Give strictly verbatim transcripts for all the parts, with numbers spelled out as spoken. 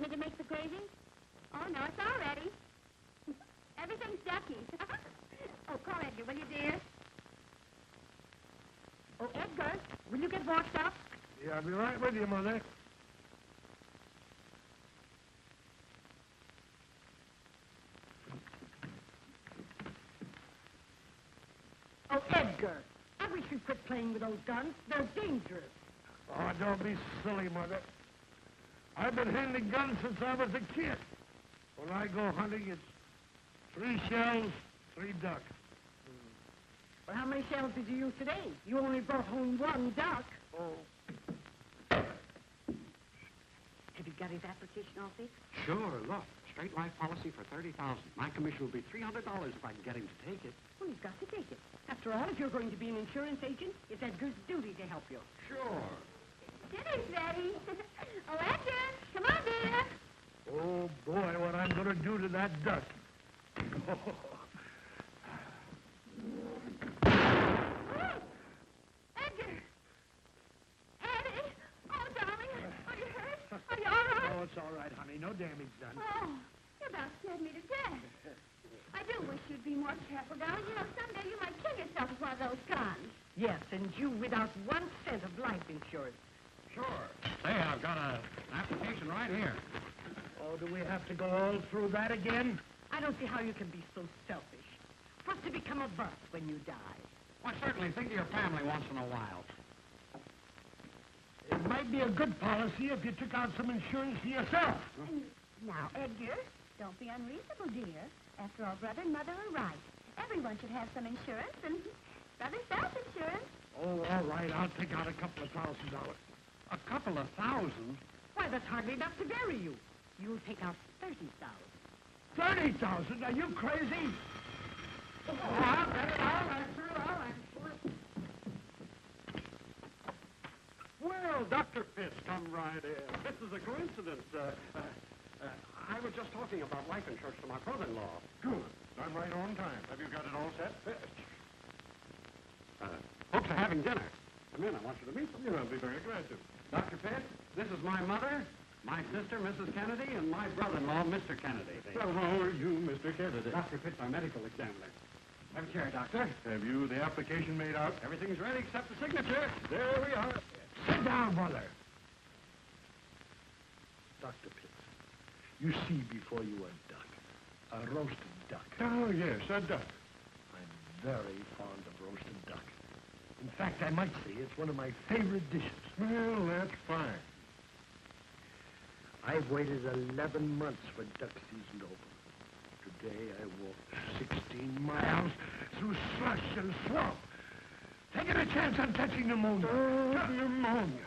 Want me to make the gravy? Oh, no, it's all ready. Everything's ducky. Oh, call Edgar, will you, dear? Oh, Edgar, will you get washed up? Yeah, I'll be right with you, Mother. Oh, Edgar, I wish you'd quit playing with those guns. They're dangerous. Oh, don't be silly, Mother. I've been handling guns since I was a kid. When I go hunting, it's three shells, three ducks. Mm. Well, how many shells did you use today? You only brought home one duck. Oh. Have you got his application all fixed? Sure, look. Straight life policy for thirty thousand dollars. My commission will be three hundred dollars if I can get him to take it. Well, he's got to take it. After all, if you're going to be an insurance agent, it's Edgar's duty to help you. Sure. Dinner's ready. Oh, Edgar, come on, dear. Oh, boy, what I'm going to do to that duck. Oh. Oh, Edgar. Eddie. Oh, darling. Are you hurt? Are you all right? Oh, it's all right, honey. No damage done. Oh, you about scared me to death. I do wish you'd be more careful, darling. You know, someday you might kill yourself with one of those guns. Yes, and you without one cent of life insurance. Sure. Say, I've got a, an application right here. Oh, do we have to go all through that again? I don't see how you can be so selfish. What's to become of us when you die? Well, certainly think of your family once in a while. It might be a good policy if you took out some insurance for yourself. Now, Edgar, don't be unreasonable, dear. After all, brother and mother are right. Everyone should have some insurance, and brother's self-insurance. Oh, all right, I'll take out a couple of thousand dollars. A couple of thousand? Why, that's hardly enough to bury you. You'll take out thirty thousand. Thirty thousand? Are you crazy? Oh, I'll get it. I'll answer it. I'll answer it. Well, Doctor Pitts, come right in. This is a coincidence. Uh, uh, uh, I was just talking about life insurance to my brother-in-law. Good. I'm right on time. Have you got it all set? Uh, folks are having dinner. Come in. I want you to meet them. Yeah, I'll be very glad to. Doctor Pitts, this is my mother, my sister, Missus Kennedy, and my brother-in-law, Mister Kennedy. Well, how are you, Mister Kennedy? Doctor Pitts, our medical examiner. Have a chair, Doctor. Have you the application made out? Everything's ready except the signature. There we are. Sit down, Mother. Doctor Pitts, you see before you a duck, a roasted duck. Oh, yes, a duck. I'm very fond of roasted duck. In fact, I might say it's one of my favorite dishes. Well, that's fine. I've waited eleven months for duck season to open. Today I walked sixteen miles through slush and swamp, taking a chance on catching pneumonia. Oh, pneumonia.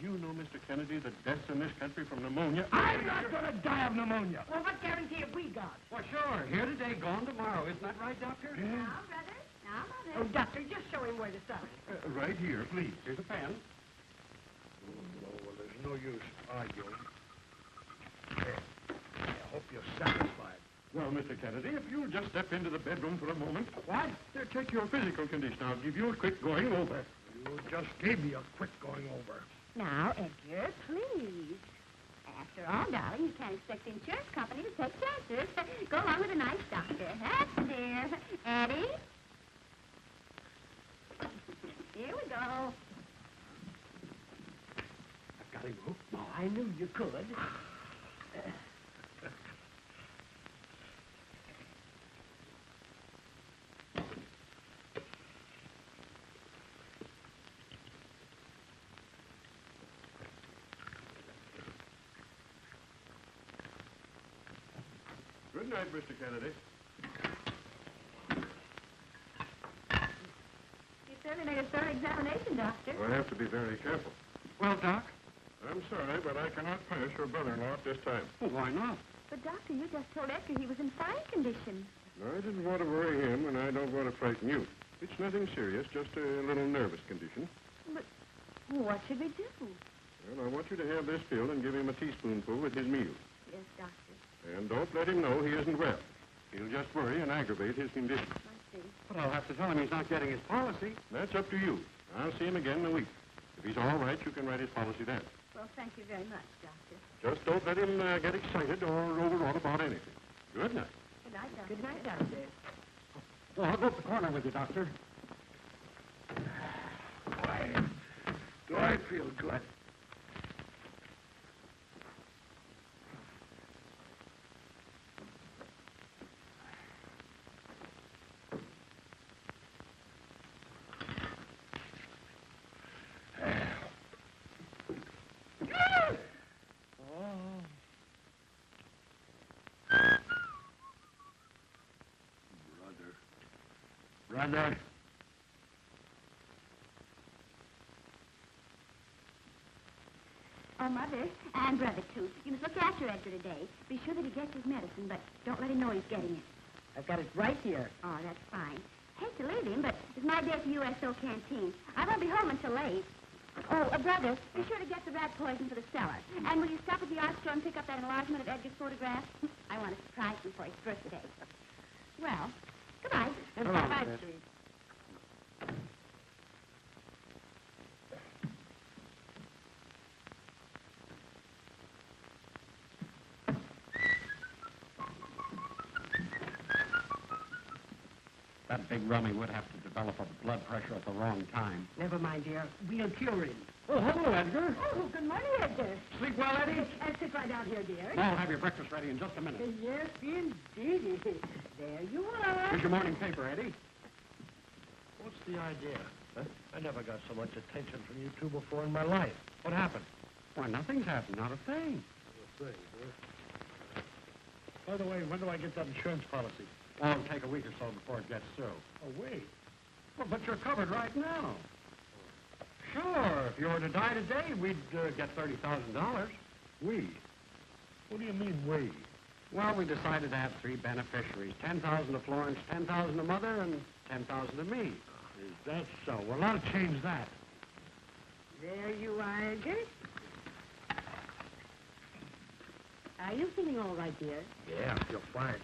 Do you know, Mister Kennedy, the deaths in this country from pneumonia? I'm not going to die of pneumonia. Well, what guarantee have we got? Well, sure. Here today, gone tomorrow. Isn't that right, Doctor? Yeah. Now, brother. Now, mother. Oh, Doctor, just show him where to sign. Uh, right here, please. Here's a pen. Oh, no, well, there's no use arguing. I hope you're satisfied. Well, Mister Kennedy, if you'll just step into the bedroom for a moment. What? They'll check your physical condition. I'll give you a quick going over. You just gave me a quick going over. Now, Edgar, please. After all, darling, you can't expect the insurance company to take chances. Go along with a nice doctor. That's dear. Eddie? Here we go. I've got him hooked. No, I knew you could. Good night, Mister Kennedy. You certainly made a thorough examination, Doctor. Well, I have to be very careful. Well, Doc? I'm sorry, but I cannot punish your brother-in-law at this time. Well, why not? But, Doctor, you just told Edgar he was in fine condition. No, I didn't want to worry him, and I don't want to frighten you. It's nothing serious, just a little nervous condition. But what should we do? Well, I want you to have this filled and give him a teaspoonful with his meal. Yes, Doctor. And don't let him know he isn't well. He'll just worry and aggravate his condition. I see. But I'll have to tell him he's not getting his policy. That's up to you. I'll see him again in a week. If he's all right, you can write his policy then. Well, thank you very much, Doctor. Just don't let him uh, get excited or overwrought about anything. Good night. Good night, Doctor. Good night, Doctor. Well, I'll go up the corner with you, Doctor. Why, do I feel good? Brother. Oh, Mother, and Brother, too. You must look after Edgar today. Be sure that he gets his medicine, but don't let him know he's getting it. I've got it right here. Oh, that's fine. Hate to leave him, but it's my day at the U S O canteen. I won't be home until late. Oh, uh, Brother, be sure to get the rat poison for the cellar. And will you stop at the art store and pick up that enlargement of Edgar's photograph? I want to surprise him for his birthday. Well... Goodbye. And bye-bye, sweetie. That big rummy would have to develop a blood pressure at the wrong time. Never mind, dear. We'll cure him. Oh, hello, Edgar. Oh, good morning, Edgar. Sleep well, Eddie? Uh, sit right out here, dear. I'll have your breakfast ready in just a minute. Yes, indeed. There you are. Here's your morning paper, Eddie. What's the idea? Huh? I never got so much attention from you two before in my life. What happened? Why, nothing's happened. Not a thing. Not a thing, huh? By the way, when do I get that insurance policy? Oh, it'll take a week or so before it gets through. Oh, wait. Well, but you're covered right now. Sure. If you were to die today, we'd uh, get thirty thousand dollars. We? What do you mean, we? Well, we decided to have three beneficiaries. ten thousand dollars to Florence, ten thousand dollars to Mother, and ten thousand dollars to me. Is that so? Well, I'll change that. There you are, Edgar. Are you feeling all right, dear? Yeah, I feel fine.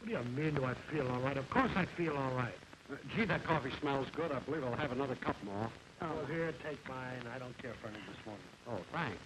What do you mean, do I feel all right? Of course I feel all right. Uh, gee, that coffee smells good. I believe I'll have another cup more. Oh, oh here, take mine. I don't care for any this morning. Oh, thanks.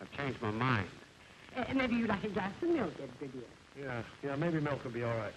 I've changed my mind. Uh, maybe you'd like a glass of milk, Edgar, dear. Yeah, yeah, maybe milk will be all right.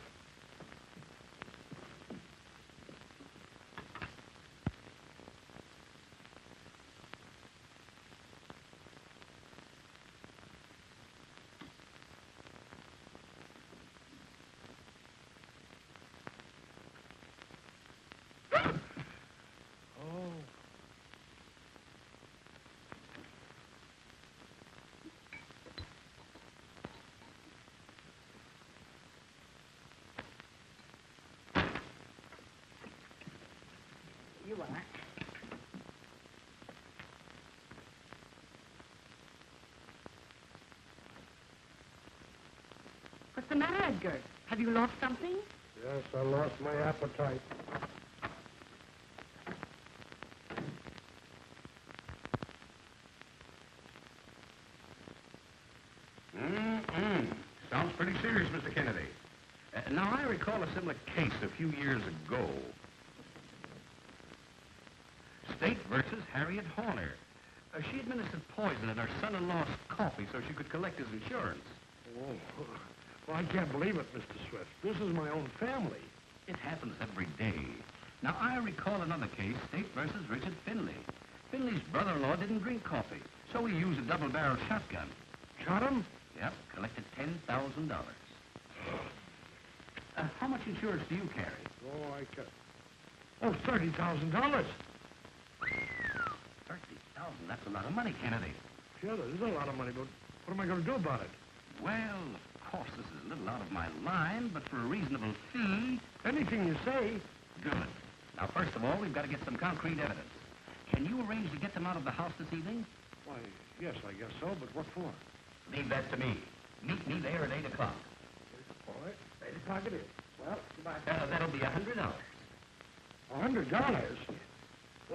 You are. What's the matter, Edgar? Have you lost something? Yes, I lost my appetite. Mm-mm. Sounds pretty serious, Mister Kennedy. Uh, now, I recall a similar case a few years ago. State versus Harriet Horner. Uh, she administered poison in her son-in-law's coffee so she could collect his insurance. Oh, well, I can't believe it, Mister Swift. This is my own family. It happens every day. Now, I recall another case, State versus Richard Finley. Finley's brother-in-law didn't drink coffee, so he used a double-barreled shotgun. Shot him? Yep, collected ten thousand dollars. Uh, how much insurance do you carry? Oh, I can. Oh, thirty thousand dollars. thirty thousand dollars, that's a lot of money, Kennedy. Sure, this is a lot of money, but what am I going to do about it? Well, of course, this is a little out of my line, but for a reasonable fee... Anything you say. Good. Now, first of all, we've got to get some concrete evidence. Can you arrange to get them out of the house this evening? Why, yes, I guess so, but what for? Leave that to me. Meet me there at eight o'clock. All right, eight o'clock it is. Well, goodbye. Uh, that'll be one hundred dollars. one hundred dollars?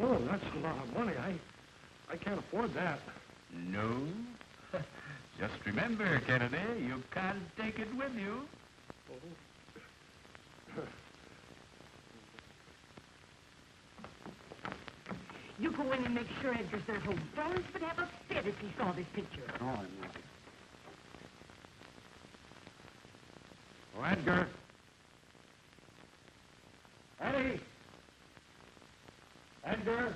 Oh, that's a lot of money. I, I can't afford that. No? Just remember, Kennedy, you can't take it with you. You go in and make sure Edgar's not home. Florence would have a fit if he saw this picture. Oh, I'm not. Oh, Edgar. Eddie. Edgar.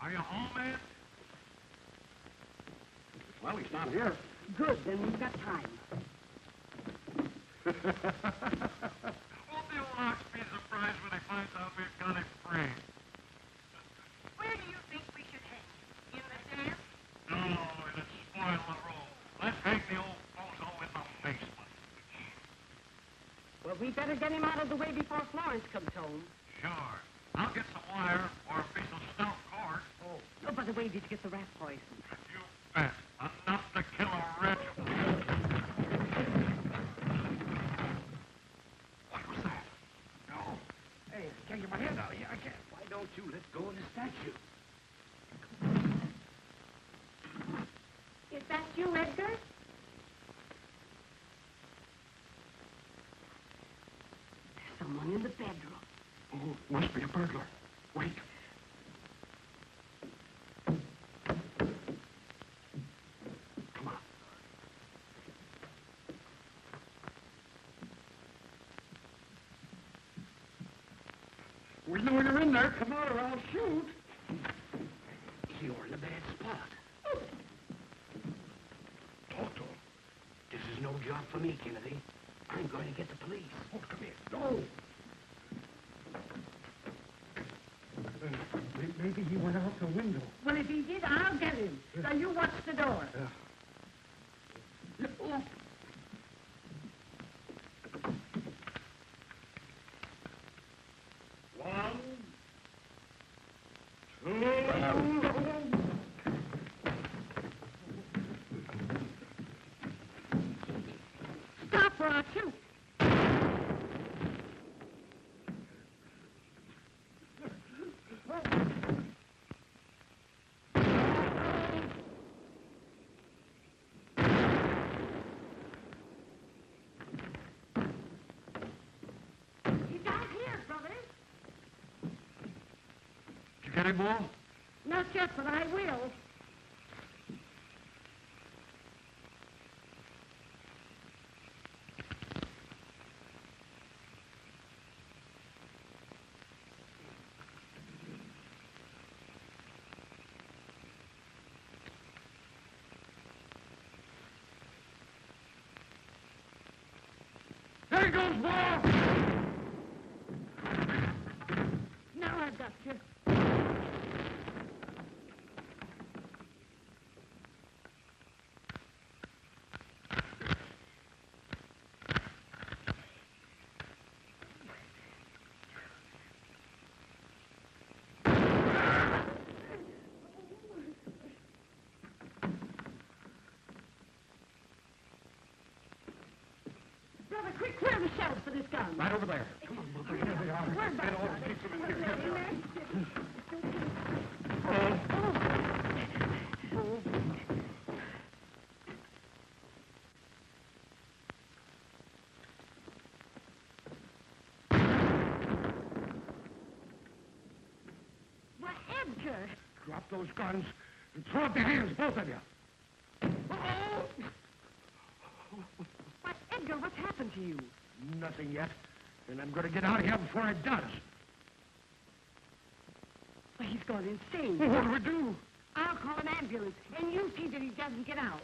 Are you home, Ed? Well, he's not here. Good, then we've got time. Won't the old ox be surprised when he finds out we've got him free? Where do you think we should hang? In the sand? No, it'll spoil the roll. Let's hang the old bozo in the basement. Well, we better get him out of the way before Florence comes home. Sure. I'll get some wire or a piece of stout cord. Oh. Oh, by the way, did you get the rat poison? You bet. Enough to kill a regiment. What was that? No. Hey, I can't get my hand out of here. I can't. Why don't you let go of the statue? Is that you, Edgar? There's someone in the bedroom. Oh, must be a burglar. Wait. We know you're in there. Come out or I'll shoot. You're in a bad spot. Oh. Talk to him. This is no job for me, Kennedy. I'm going to get the police. Oh, come here. No. Uh, maybe he went out the window. Well, if he did, I'll get him. Uh, now, you watch the door. Uh. Oh. More? Not yet, but I will. There goes more! Now I've got you. Quick, clear the shelves for this gun. Right over there. Come on, Mother. Here they are. Where's that? Keep them in here. Oh. Why, Edgar? Drop those guns and throw up your hands, both of you. To you. Nothing yet, and I'm going to get out of here before it does. Well, he's gone insane. Well, what do we do? I'll call an ambulance, and you see that he doesn't get out.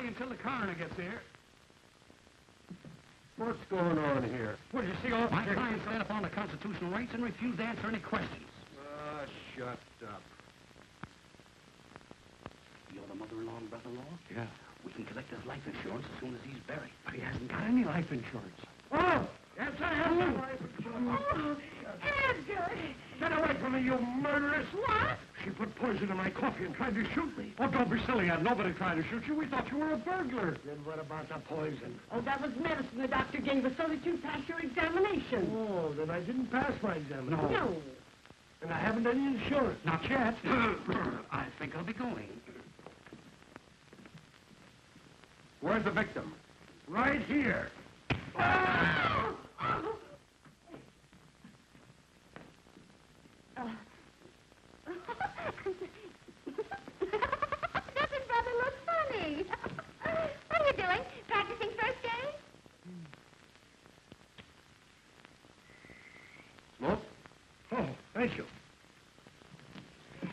Until the coroner gets here. What's going on here? Well, you see, all my client ran upon the constitutional rights and refused to answer any questions. Ah, uh, shut up. You're the mother-in-law and brother-in-law? Yeah. We can collect his life insurance as soon as he's buried. But he hasn't got any life insurance. Oh! Yes, I have some life insurance. Oh, Edgar! Get away from me, you murderess! What? She put poison in my coffee and tried to shoot me. Oh, don't be silly, Aunt. Nobody tried to shoot you. We thought you were a burglar. Then what about the poison? Oh, that was medicine the doctor gave us so that you passed your examination. Oh, then I didn't pass my examination. No. No. And I haven't any insurance. Not yet. I think I'll be going. Where's the victim? Right here. Ah! Uh. Doesn't Brother look funny? What are you doing? Practicing first aid? Look. Oh, thank you.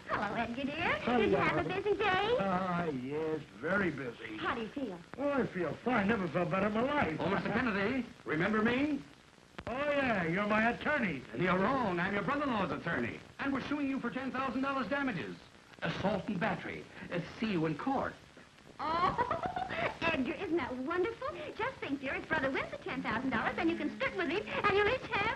Hello, Edgar, dear. Hello. Did you have a busy day? Ah, uh, yes, very busy. How do you feel? Oh, I feel fine. Never felt better in my life. Oh, Mister Kennedy, remember me? Oh, yeah, you're my attorney. And you're wrong. I'm your brother-in-law's attorney. And we're suing you for ten thousand dollars damages. Assault and battery. Uh, see you in court. Oh, Edgar, isn't that wonderful? Just think, dear, if Brother wins the ten thousand dollars, then you can stick with him, and you'll each have